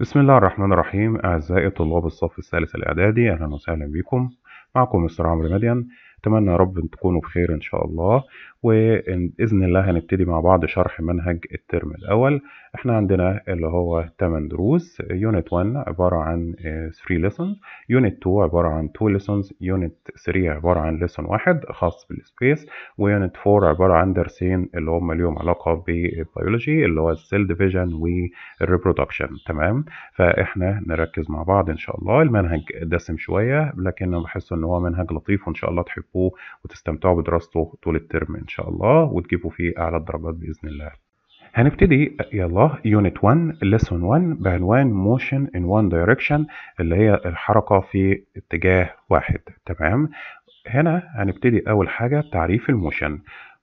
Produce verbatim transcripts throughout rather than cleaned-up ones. بسم الله الرحمن الرحيم. أعزائي طلاب الصف الثالث الإعدادي، أهلا وسهلا بكم. معكم مستر عمرو مديان. أتمنى يا رب أن تكونوا بخير إن شاء الله، وبإذن الله هنبتدي مع بعض شرح منهج الترم الأول. إحنا عندنا اللي هو ثمانية دروس. Unit واحد عبارة عن ثلاثة lessons، Unit اتنين عبارة عن اتنين lessons، Unit ثلاثة عبارة عن lesson واحد خاص بالسبيس، وUnit أربعة عبارة عن درسين اللي هم ليهم علاقة بالبيولوجي اللي هو السيل ديفيجن والريبرودكشن. تمام، فإحنا نركز مع بعض إن شاء الله. المنهج دسم شوية لكن أنا بحس إن هو منهج لطيف، وإن شاء الله تحب وتستمتعوا بدراسته طول الترم ان شاء الله، وتجيبوا فيه اعلى الدرجات باذن الله. هنبتدي يلا يونت واحد ليسون واحد بعنوان موشن ان وان دايركشن، اللي هي الحركه في اتجاه واحد. تمام، هنا هنبتدي اول حاجه تعريف الموشن،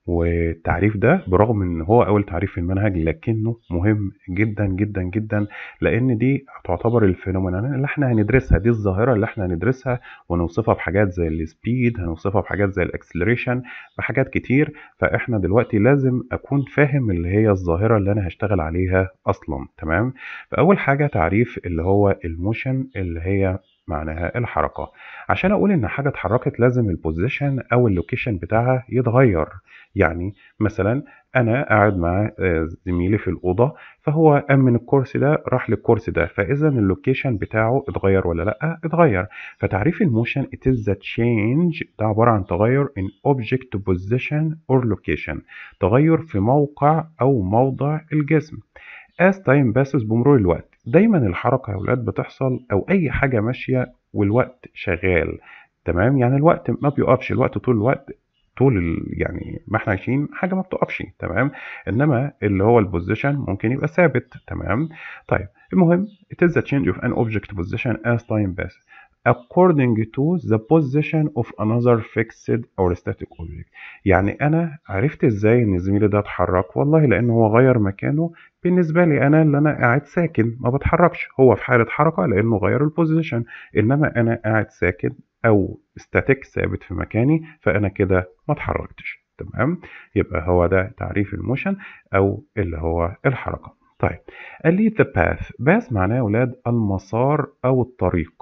والتعريف ده برغم ان هو اول تعريف في المنهج لكنه مهم جدا جدا جدا، لان دي تعتبر الفينومينا اللي احنا هندرسها، دي الظاهره اللي احنا هندرسها ونوصفها بحاجات زي السبيد، هنوصفها بحاجات زي الاكسلريشن، بحاجات كتير. فاحنا دلوقتي لازم اكون فاهم اللي هي الظاهره اللي انا هشتغل عليها اصلا. تمام، فاول حاجه تعريف اللي هو الموشن اللي هي معناها الحركه. عشان اقول ان حاجه اتحركت لازم البوزيشن او اللوكيشن بتاعها يتغير. يعني مثلا انا قاعد مع زميلي في الاوضه، فهو قام من الكرسي ده راح للكرسي ده، فاذا اللوكيشن بتاعه اتغير ولا لا؟ اتغير. فتعريف الموشن it is a change، ده عباره عن تغير in object position or location، تغير في موقع او موضع الجسم. as time passes، بمرور الوقت. دايما الحركه يا ولاد بتحصل، او اي حاجه ماشيه والوقت شغال. تمام، يعني الوقت ما بيقفش، الوقت طول الوقت طول يعني ما احنا عايشين حاجه ما بتقفش. تمام، انما اللي هو البوزيشن ممكن يبقى ثابت. تمام، طيب المهم it is the change of an object position as time passes according to the position of another fixed or static object. يعني انا عرفت ازاي ان زميلي ده اتحرك؟ والله لان هو غير مكانه. بالنسبه لي انا اللي انا قاعد ساكن ما بتحركش، هو في حاله حركه لانه غير البوزيشن، انما انا قاعد ساكن او ستاتيك ثابت في مكاني، فانا كده ما اتحركتش. تمام، يبقى هو ده تعريف الموشن او اللي هو الحركه. طيب قال لي ذا باث. باث معناه يا اولاد المسار او الطريق.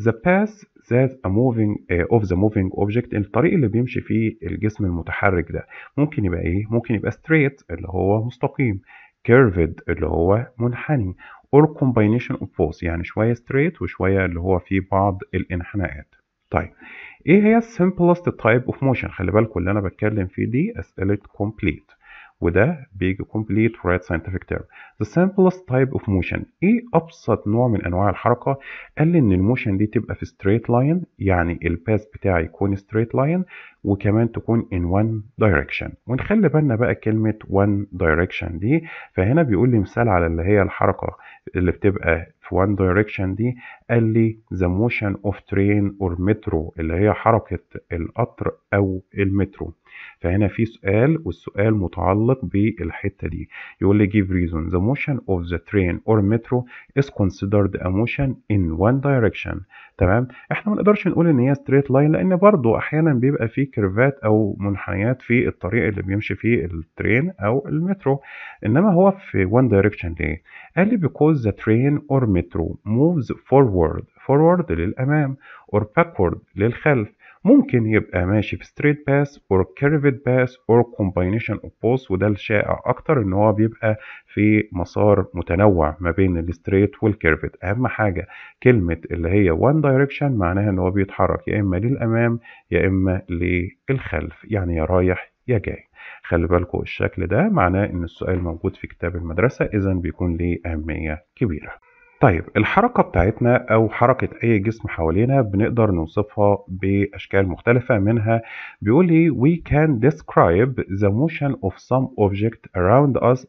ذا باث ذات a moving uh, of the moving object، الطريق اللي بيمشي فيه الجسم المتحرك ده. ممكن يبقى ايه؟ ممكن يبقى straight اللي هو مستقيم، curved اللي هو منحني، or combination of both، يعني شوية straight وشوية اللي هو فيه بعض الانحناءات. طيب ايه هي simplest type of motion؟ خلي بالكم اللي انا بتكلم فيه دي اسئلة complete، وده بيجي complete right scientific term. The simplest type of motion، ايه ابسط نوع من انواع الحركه؟ قال لي ان الموشن دي تبقى في straight line، يعني الباس بتاعي يكون straight line، وكمان تكون in one direction. ونخلي بالنا بقى كلمه one direction دي، فهنا بيقول لي مثال على اللي هي الحركه اللي بتبقى في one direction دي. قال لي the motion of train or metro، اللي هي حركه القطر او المترو. فهنا في سؤال، والسؤال متعلق بالحته دي. يقول لي give reason the motion of the train or metro is considered a motion in one direction. تمام، احنا ما نقدرش نقول ان هي straight line لان برضو احيانا بيبقى في كيرفات او منحنيات في الطريق اللي بيمشي فيه الترين او المترو، انما هو في one direction ليه؟ قال لي because the train or metro moves forward، forward للامام، or backward للخلف. ممكن يبقى ماشي في straight path or curved path or combination of both، وده الشائع اكتر ان هو بيبقى في مسار متنوع ما بين الستريت والكيرفد. اهم حاجه كلمه اللي هي one direction معناها ان هو بيتحرك يا اما للامام يا اما للخلف، يعني يا رايح يا جاي. خلي بالكم الشكل ده معناه ان السؤال موجود في كتاب المدرسه، اذا بيكون ليه اهميه كبيره. طيب الحركة بتاعتنا أو حركة أي جسم حوالينا بنقدر نوصفها بأشكال مختلفة، منها بيقول لي we can describe the motion of some object around us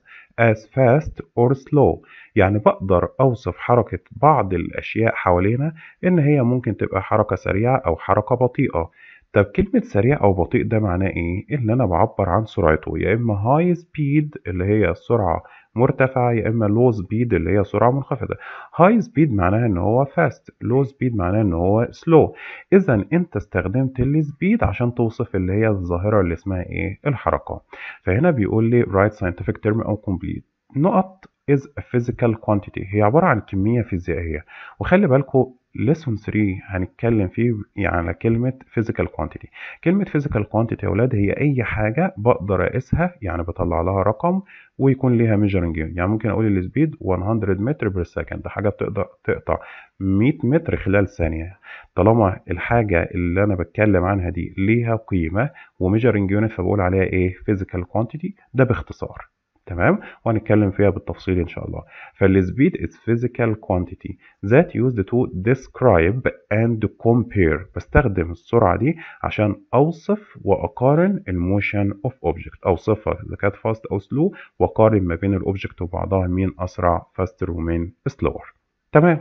as fast or slow. يعني بقدر أوصف حركة بعض الأشياء حوالينا إن هي ممكن تبقى حركة سريعة أو حركة بطيئة. طب كلمة سريع أو بطيء ده معناه إيه؟ إن أنا بعبر عن سرعته، يا إما high speed اللي هي السرعة مرتفعة، يا إما low speed اللي هي سرعة منخفضة. high speed معناها إن هو fast، low speed معناها إن هو slow. إذا أنت استخدمت ال speed عشان توصف اللي هي الظاهرة اللي اسمها إيه؟ الحركة. فهنا بيقول لي right scientific term أو complete. نقط is a physical quantity، هي عبارة عن كمية فيزيائية. وخلي بالكم lesson three هنتكلم فيه يعني على كلمة physical quantity. كلمة physical quantity يا ولاد هي أي حاجة بقدر أقيسها، يعني بطلع لها رقم ويكون ليها measuring unit. يعني ممكن أقول السبيد مية متر بير سكند، ده حاجة بتقدر تقطع مية متر خلال ثانية. طالما الحاجة اللي أنا بتكلم عنها دي ليها قيمة وmeasuring unit فبقول عليها إيه؟ physical quantity، ده باختصار. تمام، وهنتكلم فيها بالتفصيل ان شاء الله. فالسبيد is physical quantity that used to describe and compare. بستخدم السرعه دي عشان اوصف واقارن الموشن اوف اوبجكت، اوصفها اذا كانت فاست او سلو، واقارن ما بين الاوبجكت وبعضها مين اسرع، فاستر ومين سلور. تمام.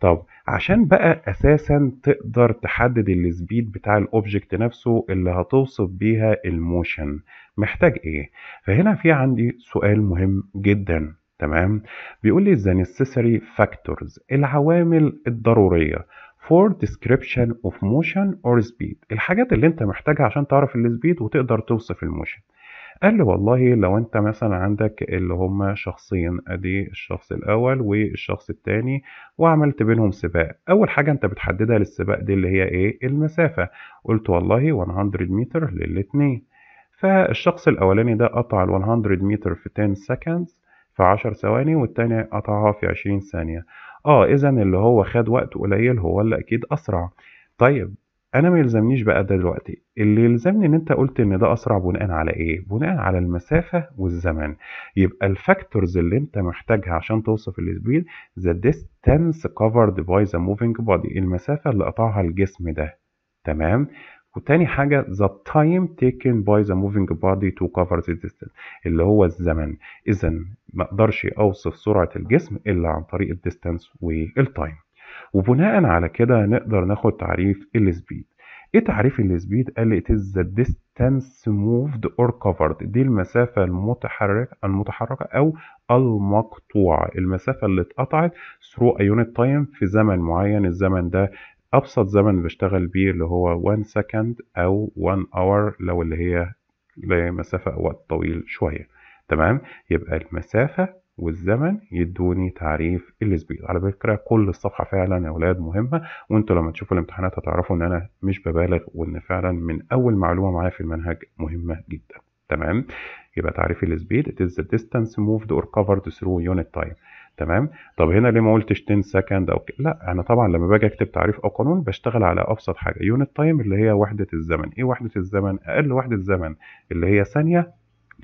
طب عشان بقى اساسا تقدر تحدد السبيد بتاع الاوبجكت نفسه اللي هتوصف بيها الموشن محتاج ايه؟ فهنا في عندي سؤال مهم جدا. تمام، بيقول لي the necessary factors، العوامل الضروريه for description of motion or speed، الحاجات اللي انت محتاجها عشان تعرف السبيد وتقدر توصف الموشن. قال لي والله لو انت مثلا عندك اللي هما شخصين، ادي الشخص الاول والشخص التاني، وعملت بينهم سباق. اول حاجه انت بتحددها للسباق دي اللي هي ايه؟ المسافه. قلت والله مية متر للاتنين، فالشخص الاولاني ده قطع مية متر في عشرة سكند، في عشر ثواني، والتاني قطعها في عشرين ثانيه. اه اذا اللي هو خد وقت قليل هو اللي اكيد اسرع. طيب انا ما يلزمنيش بقى ده دلوقتي، اللي يلزمني ان انت قلت ان ده اسرع بناء على ايه؟ بناء على المسافه والزمن. يبقى الفاكتورز اللي انت محتاجها عشان توصف السبيد the distance covered by the moving body، المسافه اللي قطعها الجسم ده. تمام. وتاني حاجه the time taken by the moving body to cover the distance، اللي هو الزمن. اذا ما اقدرش اوصف سرعه الجسم الا عن طريق الديستانس والتايم. وبناء على كده نقدر ناخد تعريف السبيد. ايه تعريف السبيد؟ قال لي it is the distance moved or covered، دي المسافة المتحركة المتحركة أو المقطوعة، المسافة اللي اتقطعت through a unit time في زمن معين. الزمن ده أبسط زمن بشتغل بيه اللي هو one second أو one hour لو اللي هي مسافة وقت طويل شوية. تمام، يبقى المسافة والزمن يدوني تعريف السبيد. على فكره كل الصفحه فعلا يا اولاد مهمه، وانتوا لما تشوفوا الامتحانات هتعرفوا ان انا مش ببالغ، وان فعلا من اول معلومه معايا في المنهج مهمه جدا. تمام، يبقى تعريف السبيد it is the distance moved or covered through unit time. تمام. طب هنا ليه ما قلتش عشرة سكند او كده؟ لا، انا طبعا لما باجي اكتب تعريف او قانون بشتغل على ابسط حاجه unit time اللي هي وحده الزمن. ايه وحده الزمن؟ اقل وحده زمن اللي هي ثانيه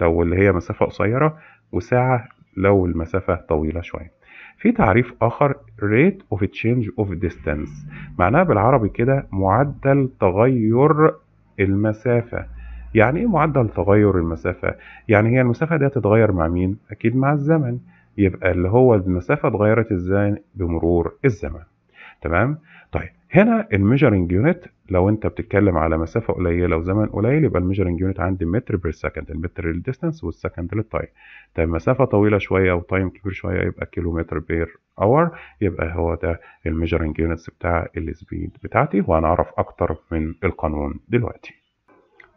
لو اللي هي مسافه قصيره، وساعه لو المسافة طويلة شوية. في تعريف آخر rate of change of distance، معناها بالعربي كده معدل تغير المسافة. يعني إيه معدل تغير المسافة؟ يعني هي المسافة دي هتتغير مع مين؟ أكيد مع الزمن. يبقى اللي هو المسافة اتغيرت إزاي؟ بمرور الزمن. تمام؟ طيب هنا الميجرنج يونت لو انت بتتكلم على مسافه قليله وزمن قليل يبقى الميجرنج يونت عندي متر بير سكند، المتر للديستانس والسكند للتايم. طيب مسافه طويله شويه او تايم كبير شويه يبقى كيلومتر بير اور، يبقى هو ده الميجرنج يونتس بتاع السبيد بتاعتي، وهنعرف اكتر من القانون دلوقتي.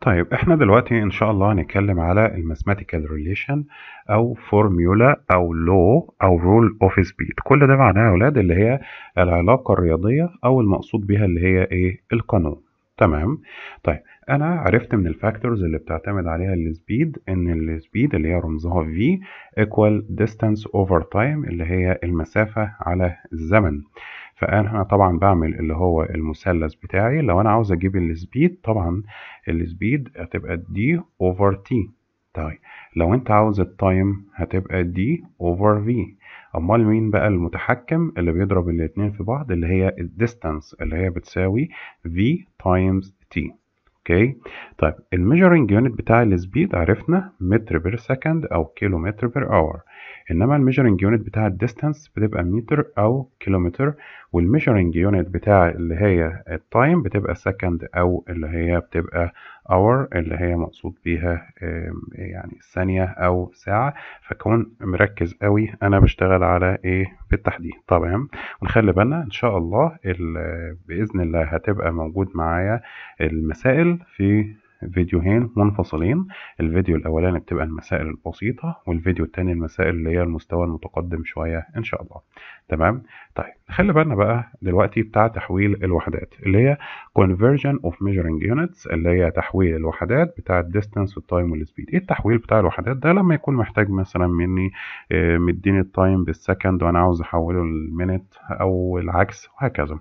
طيب احنا دلوقتي ان شاء الله هنتكلم على الماثماتيكال ريليشن او فورميولا او لو او رول اوف سبيد. كل ده معناه يا اولاد اللي هي العلاقه الرياضيه او المقصود بها اللي هي ايه؟ القانون. تمام. طيب انا عرفت من الفاكتورز اللي بتعتمد عليها السبيد ان السبيد اللي هي رمزها في ايكوال ديستانس اوفر تايم، اللي هي المسافه على الزمن. فانا طبعا بعمل اللي هو المثلث بتاعي. لو انا عاوز اجيب السبيد طبعا السبيد هتبقى دي اوفر تي. طيب لو انت عاوز التايم هتبقى دي اوفر في. امال مين بقى المتحكم اللي بيضرب الاتنين في بعض؟ اللي هي الديستانس اللي هي بتساوي في تايمز تي. اوكي. طيب الميجرنج يونت بتاع السبيد عرفنا متر بير سكند او كيلومتر بير اور، انما الميجرنج يونت بتاع الديستانس بتبقى متر او كيلومتر، والميجرنج يونت بتاع اللي هي التايم بتبقى سكند او اللي هي بتبقى اور اللي هي مقصود بيها يعني ثانيه او ساعه. فكون مركز قوي انا بشتغل على ايه بالتحديد. طبعا ونخلي بالنا ان شاء الله باذن الله هتبقى موجود معايا المسائل في فيديوهين منفصلين، الفيديو الاولاني بتبقى المسائل البسيطه، والفيديو الثاني المسائل اللي هي المستوى المتقدم شويه ان شاء الله. تمام. طيب خلي بالنا بقى دلوقتي بتاع تحويل الوحدات اللي هي conversion of measuring units، اللي هي تحويل الوحدات بتاع الديستانس والتايم والسبيد. ايه التحويل بتاع الوحدات ده؟ لما يكون محتاج مثلا مني مديني التايم بالسكند وانا عاوز احوله للمينت او العكس وهكذا.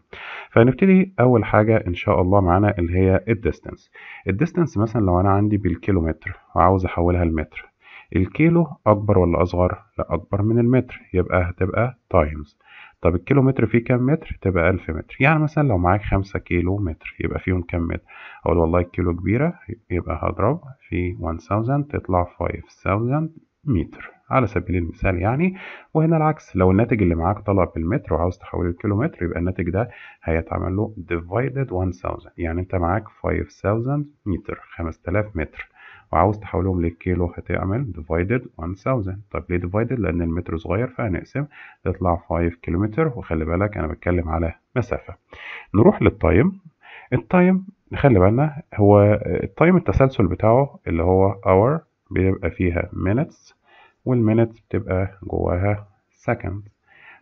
فنبتدي اول حاجه ان شاء الله معانا اللي هي الديستانس. الديستانس مثلا لو انا عندي بالكيلومتر وعاوز احولها لمتر، الكيلو اكبر ولا اصغر؟ لا اكبر من المتر، يبقى هتبقى تايمز. طب الكيلومتر فيه كام متر؟ تبقى ألف متر. يعني مثلا لو معاك خمسة كيلو متر يبقى فيهم كام متر؟ أقول والله الكيلو كبيرة، يبقى هضرب في ألف تطلع خمسة آلاف متر على سبيل المثال يعني. وهنا العكس، لو الناتج اللي معاك طلع بالمتر وعاوز تحوله الكيلومتر يبقى الناتج ده هيتعمل له divided ألف. يعني أنت معاك خمسة آلاف متر، خمسة آلاف متر، وعاوز تحولهم للكيلو هتعمل divided ألف. طب ليه divided؟ لأن المتر صغير فهنقسم تطلع خمسة كيلومتر، وخلي بالك أنا بتكلم على مسافة. نروح للتايم. التايم نخلي بالنا هو التايم التسلسل بتاعه اللي هو hour بيبقى فيها minutes، والمينت بتبقى جواها second.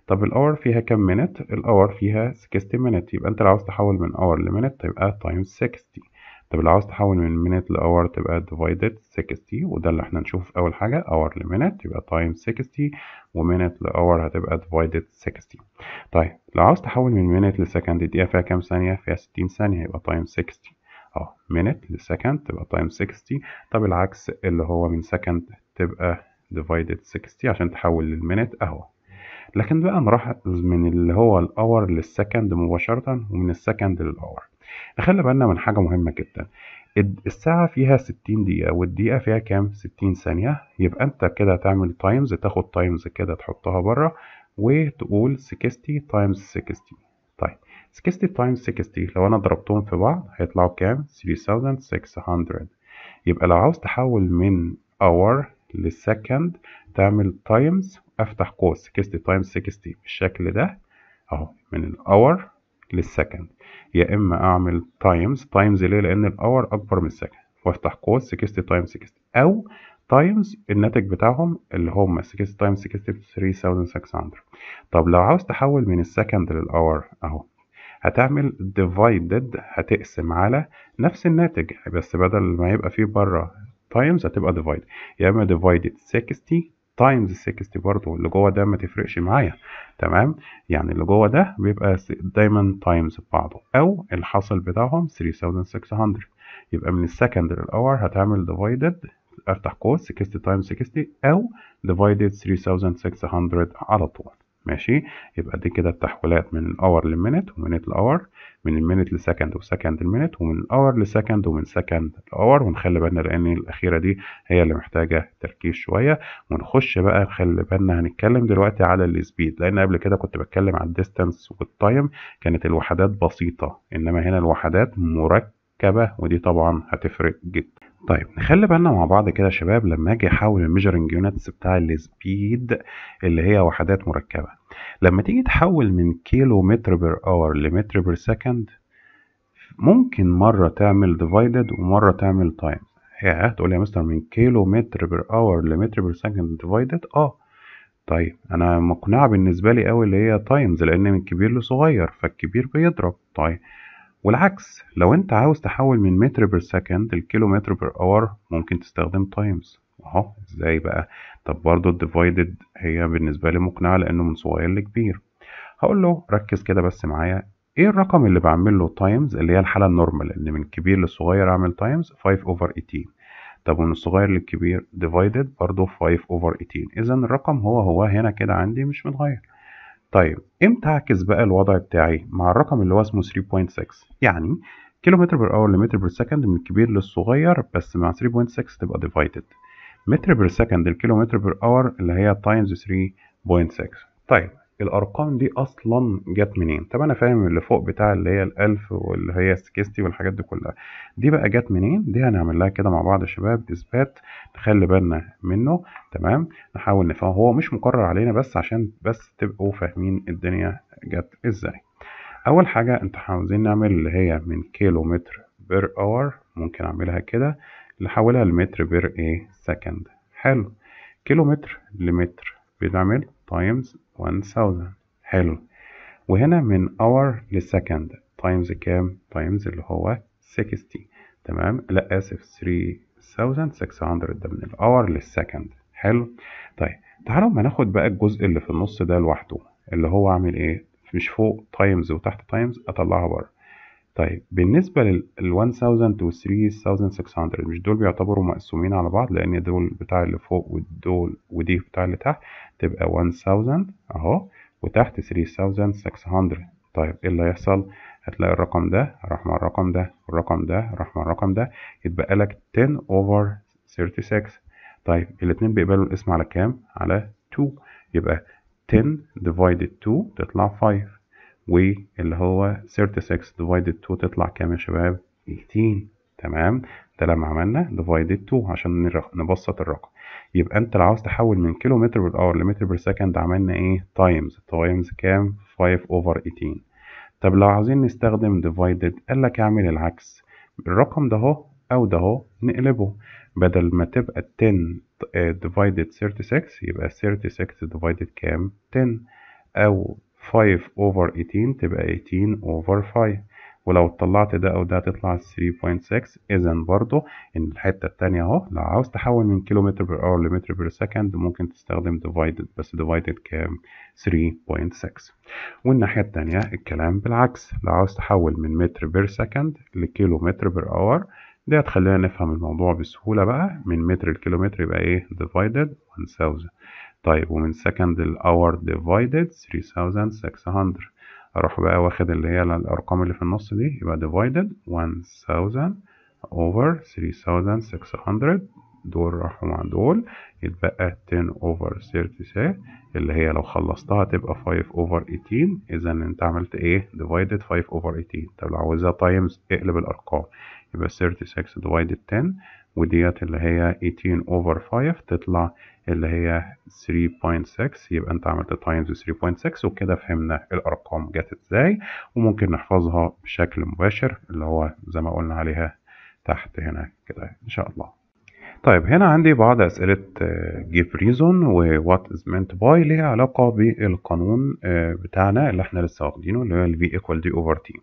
طب الأور فيها كام مينت؟ الأور فيها ستين مينت، يبقى أنت لو عاوز تحول من أور لمينت تبقى تايم ستين. طب لو عاوز تحول من مينت لأور تبقى divided ستين، وده اللي احنا نشوف أول حاجة، أور لمينت يبقى تايم ستين، ومينت لأور هتبقى divided ستين. طيب لو عاوز تحول من مينت لسكند، الدقيقة فيها كام ثانية؟ فيها ستين ثانية، يبقى تايم ستين. اه مينت لسكند تبقى تايم ستين. طب العكس اللي هو من سكند تبقى divided ستين عشان تحول للمينت اهو. لكن بقى نروح من اللي هو الاور للسكند مباشره، ومن السكند للاور. نخلي بالنا من حاجه مهمه جدا، الساعه فيها ستين دقيقه، والدقيقه فيها كام؟ ستين ثانيه. يبقى انت كده تعمل تايمز، تاخد تايمز كده تحطها بره وتقول ستين تايمز ستين. طيب ستين تايمز ستين لو انا ضربتهم في بعض هيطلعوا كام؟ ثلاثة آلاف وستمية. يبقى لو عاوز تحول من اور للسكند تعمل تايمز، افتح قوس ستين تايمز ستين بالشكل ده اهو، من الاور للسكند. يا اما اعمل تايمز، تايمز ليه؟ لان الاور اكبر من السكند، وافتح قوس ستين تايمز ستين، او تايمز الناتج بتاعهم اللي هم ستين تايمز ستين ثلاثة آلاف وستمية. طب لو عاوز تحول من السكند للاور اهو، هتعمل divided، هتقسم على نفس الناتج، بس بدل ما يبقى فيه بره تايمز هتبقى ديفايد، يا اما ديفايدد ستين تايمز ستين برضه، اللي جوه ده ما تفرقش معايا. تمام، يعني اللي جوه ده بيبقى دايما تايمز ببعضه، او الحاصل بتاعهم ثلاثة آلاف وستمية. يبقى من السكند للاور هتعمل ديفايدد، افتح قوس ستين تايمز ستين، او ديفايدد ثلاثة آلاف وستمية على طول. ماشي، يبقى دي كده التحويلات من الاور للمينت، ومينت لاور، من المينت لسكند، وسكند لمينت، ومن الاور لسكند، ومن سكند لاور. ونخلي بالنا لان الاخيره دي هي اللي محتاجه تركيز شويه. ونخش بقى نخلي بالنا، هنتكلم دلوقتي على السبيد، لان قبل كده كنت بتكلم على الديستانس والتايم، كانت الوحدات بسيطه، انما هنا الوحدات مركبه، ودي طبعا هتفرق جدا. طيب نخلي بالنا مع بعض كده يا شباب، لما اجي احول الميجرنج يونتس بتاع السبيد اللي هي وحدات مركبه، لما تيجي تحول من كيلو متر بر اور لمتر بر سكند، ممكن مره تعمل ديفايدد ومره تعمل تايم. يا تقول يا مستر من كيلو متر بر اور لمتر بر سكند ديفايدد؟ اه طيب انا مقنعه بالنسبه لي قوي اللي هي تايمز، لان من كبير لصغير فالكبير بيضرب. طيب والعكس، لو انت عاوز تحول من متر بر سكند لكيلو متر بر اور ممكن تستخدم تايمز اهو. ازاي بقى؟ طب برضه الديفايدد هي بالنسبه لي مقنعه لانه من صغير لكبير. هقول له ركز كده بس معايا، ايه الرقم اللي بعمل له تايمز اللي هي الحاله النورمال، ان من كبير للصغير اعمل تايمز خمسة اوفر تمنتاشر. طب ومن الصغير للكبير ديفايدد برضه خمسة اوفر تمنتاشر. اذا الرقم هو هو هنا كده عندي مش متغير. طيب امتى اعكس بقى الوضع بتاعي مع الرقم اللي هو اسمه ثلاثة فاصلة ستة؟ يعني كيلومتر بر اور لمتر بر سكند من الكبير للصغير، بس مع ثلاثة فاصلة ستة تبقى ديفايدد. متر بر سكند الكيلومتر بر اور اللي هي تايمز ثلاثة فاصلة ستة. طيب الارقام دي اصلا جت منين؟ طب انا فاهم اللي فوق بتاع اللي هي الالف واللي هي ستين والحاجات دي كلها، دي بقى جت منين؟ دي هنعمل لها كده مع بعض يا شباب اثبات، نخلي بالنا منه. تمام، نحاول نفهم، هو مش مكرر علينا بس عشان بس تبقوا فاهمين الدنيا جت ازاي. اول حاجه انت عاوزين نعمل اللي هي من كيلو متر per hour، ممكن اعملها كده اللي حولها لمتر per a second. حلو. كيلومتر لمتر بنعمل times one thousand. حلو. وهنا من hour لسكند times كام؟ times اللي هو sixty. تمام، لا اسف three thousand six hundred ده من الاور للسكند. حلو. طيب تعالوا ما ناخد بقى الجزء اللي في النص ده لوحده، اللي هو اعمل ايه؟ مش فوق تايمز وتحت تايمز، اطلعها بره. طيب بالنسبه لل one thousand و three thousand six hundred مش دول بيعتبروا مقسومين على بعض، لان دول بتاع اللي فوق ودول ودي بتاع اللي تحت، تبقى one thousand اهو وتحت three thousand six hundred. طيب ايه اللي هيحصل؟ هتلاقي الرقم ده راح مع الرقم ده والرقم ده راح مع الرقم ده، يتبقى لك ten over thirty-six. طيب الاتنين بيقبلوا الاسم على كام؟ على two، يبقى ten divided two تطلع five، واللي هو thirty-six divided two تطلع كام يا شباب؟ eighteen. تمام، ده لما عملنا divided two عشان نبسط الرقم. يبقى انت لو عاوز تحول من كيلومتر بالأور لمتر بير سكند عملنا ايه؟ تايمز، تايمز كام؟ five over eighteen. طب لو عاوزين نستخدم divided قال لك اعمل العكس، الرقم ده اهو او ده اهو نقلبه، بدل ما تبقى ten divided thirty-six يبقى thirty-six divided كام؟ ten، او five over eighteen تبقى eighteen over five. ولو طلعت ده او ده هتطلع three point six. اذا برضو ان الحته الثانيه اهو لو عاوز تحول من كيلومتر بير اور لمتر بير سكند ممكن تستخدم divided، بس divided كام؟ three point six. والناحيه الثانيه الكلام بالعكس، لو عاوز تحول من متر بير سكند لكيلومتر بير اور، دي هتخلينا نفهم الموضوع بسهوله بقى، من متر لكيلومتر يبقى ايه؟ divided one thousand. طيب ومن سكند للاور divided three thousand six hundred. اروح بقى واخد اللي هي الارقام اللي في النص دي، يبقى divided one thousand over three thousand six hundred، دول راحوا مع دول، يتبقى ten over thirty-six اللي هي لو خلصتها تبقى five over eighteen. اذا انت عملت ايه؟ divided five over eighteen. طب لو عاوزها تايمز اقلب الارقام، يبقى thirty-six divided ten، وديت اللي هي eighteen over five تطلع اللي هي three point six. يبقى انت عملت تايمز three point six. وكده فهمنا الارقام جت ازاي، وممكن نحفظها بشكل مباشر اللي هو زي ما قلنا عليها تحت هنا كده ان شاء الله. طيب هنا عندي بعض اسئله give reason و what is meant by ليها علاقه بالقانون بتاعنا اللي احنا لسه واخدينه اللي هو ال v equal d over t.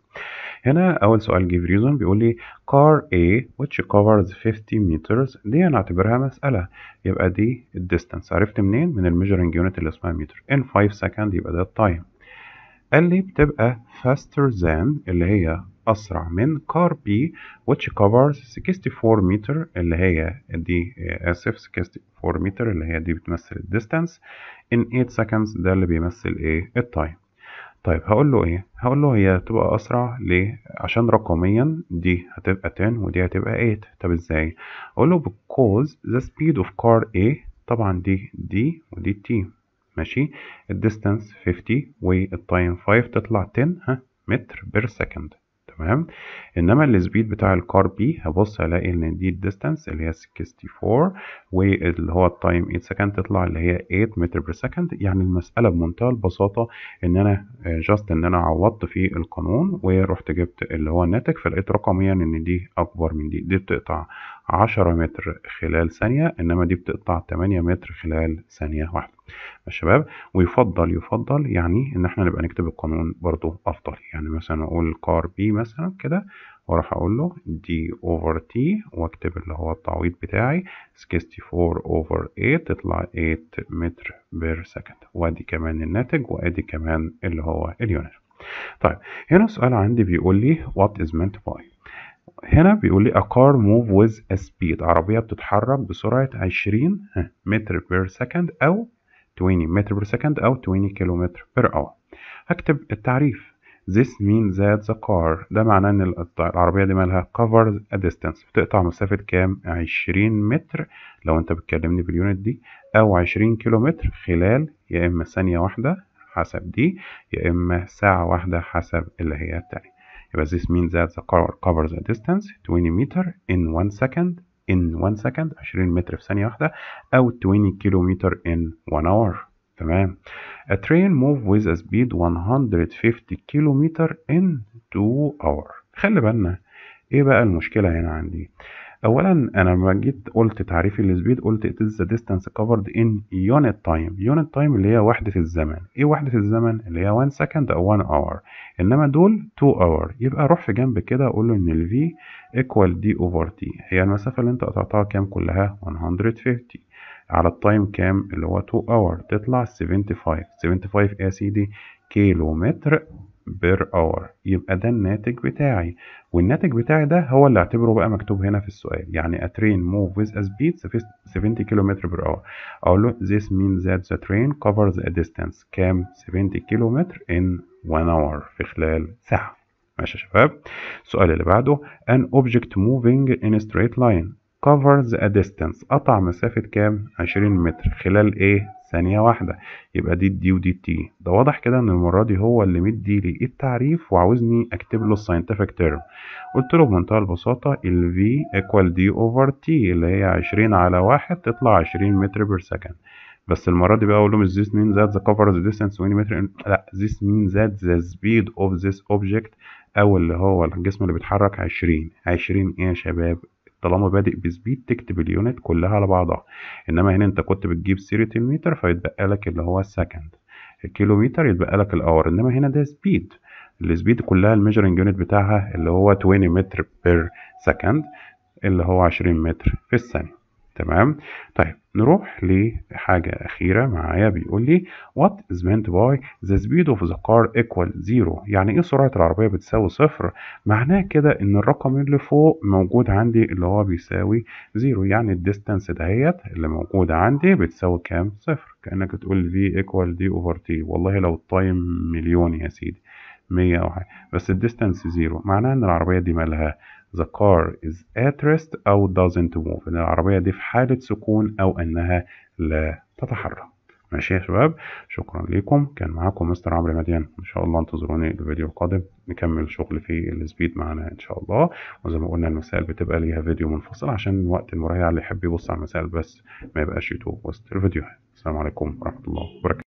هنا اول سؤال give reason بيقول لي car A which covers fifty meters، دي هنعتبرها مساله، يبقى دي الديستانس. عرفت منين؟ من الميجرنج يونت اللي اسمها متر. in five seconds يبقى ده التايم. قال لي بتبقى faster than اللي هي أسرع من car B which covers sixty-four meter اللي هي دي آسف sixty-four meter اللي هي دي بتمثل ال distance in eight seconds، ده اللي بيمثل إيه؟ التايم. طيب هقول له إيه؟ هقول له هي تبقى أسرع ليه؟ عشان رقميا دي هتبقى ten ودي هتبقى eight. طب إزاي؟ أقول له because the speed of car A، طبعا دي دي ودي T، ماشي، ال distance fifty والتايم five تطلع ten ها متر بير سكند. تمام. انما السبيد بتاع الكار بي هبص الاقي ان دي الديستانس اللي هي sixty-four واللي هو التايم eight seconds تطلع اللي هي eight متر بير سكند. يعني المساله بمنتهى البساطه ان انا جاست ان انا عوضت في القانون ورحت جبت اللي هو الناتج، فلقيت رقميا ان دي اكبر من دي، دي بتقطع عشرة متر خلال ثانيه، انما دي بتقطع تمانية متر خلال ثانيه واحده يا شباب. ويفضل يفضل يعني ان احنا نبقى نكتب القانون برضو افضل، يعني مثلا اقول كار بي مثلا كده واروح اقول له دي اوفر تي واكتب اللي هو التعويض بتاعي sixty-four اوفر eight تطلع eight متر بير سكند، وادي كمان الناتج وادي كمان اللي هو اليونت. طيب هنا سؤال عندي بيقول لي what is meant by. هنا بيقول لي a car move with a speed، عربيه بتتحرك بسرعه عشرين متر بير سكند او twenty متر بير سكند او twenty كيلومتر بير اور. هكتب التعريف this means that the car، ده معناه ان العربيه دي مالها covers a distance، بتقطع مسافه كام؟ عشرين متر لو انت بتكلمني باليونت دي، او عشرين كيلومتر خلال يا اما ثانيه واحده حسب دي، يا اما ساعه واحده حسب اللي هي التانية. يبقى this means that the car covers a distance twenty meter in one second in one second عشرين متر في ثانية واحدة، أو twenty كيلومتر in one hour. تمام. A train move with a speed one hundred fifty kilometer in two hour. خلي بالنا ايه بقى المشكله هنا عندي؟ اولا انا لما جيت قلت تعريفي للسبيد قلت it is the distance covered in unit time. unit time اللي هي وحده الزمن. ايه وحده الزمن؟ اللي هي واحد second او واحد hour، انما دول اتنين hour. يبقى روح في جنب كده اقول له ان ال v equal d over t. هي المسافه اللي انت قطعتها كام كلها؟ مية وخمسين. على التايم كام؟ اللي هو اتنين hour، تطلع سبعة وسبعين. سبعة وسبعين ايه يا سيدي؟ كيلومتر بير اور. يبقى ده الناتج بتاعي، والناتج بتاعي ده هو اللي اعتبره بقى مكتوب هنا في السؤال. يعني a train move with a speed سبعين كيلومتر بير اور، اقول له this means that the train covers a distance كام؟ سبعين كيلومتر in one hour، في خلال ساعة. ماشي يا شباب. السؤال اللي بعده an object moving in a straight line covers a distance، قطع مسافة كام؟ عشرين متر، خلال ايه؟ ثانية واحدة. يبقى دي الدي ودي التي. ده واضح كده ان المرة دي هو اللي مدي لي التعريف وعاوزني اكتب له الساينتفك تيرم. قلت له بمنتهى البساطة ال v equal d over t اللي هي عشرين على واحد تطلع عشرين متر بير سكند. بس المرة دي بقى اقول لهم this means that the cover the distance twenty متر، لا this means that the speed of this object او اللي هو الجسم اللي بيتحرك عشرين. عشرين ايه يا شباب؟ طالما بادئ بسبيد تكتب اليونت كلها على بعضها، انما هنا انت كنت بتجيب سيره المتر فيتبقى لك اللي هو السكند، الكيلومتر يتبقى لك الاور، انما هنا ده سبيد، السبيد كلها الميجرنج يونت بتاعها اللي هو عشرين متر بير سكند اللي هو عشرين متر في الثانيه. تمام. طيب نروح لحاجه اخيره معايا، بيقول لي what is meant by the speed of the car equal zero. يعني ايه سرعه العربيه بتساوي صفر؟ معناه كده ان الرقم اللي فوق موجود عندي اللي هو بيساوي زيرو، يعني الديستانس دهيت اللي موجود عندي بتساوي كام؟ صفر. كانك بتقول v equal d over t. والله لو التايم مليون يا سيدي، مية او حاجه، بس الديستانس زيرو، معناه ان العربيه دي مالها؟ The car is at rest أو doesn't move، إن العربية دي في حالة سكون أو أنها لا تتحرك. ماشي يا شباب، شكرا ليكم، كان معاكم مستر عمرو مديان، إن شاء الله انتظروني الفيديو القادم نكمل شغل في السبيد معانا إن شاء الله. وزي ما قلنا المسائل بتبقى ليها فيديو منفصل عشان وقت المراجعة اللي يحب يبص على المسائل بس ما يبقاش يتوه وسط الفيديوهات. السلام عليكم ورحمة الله وبركاته.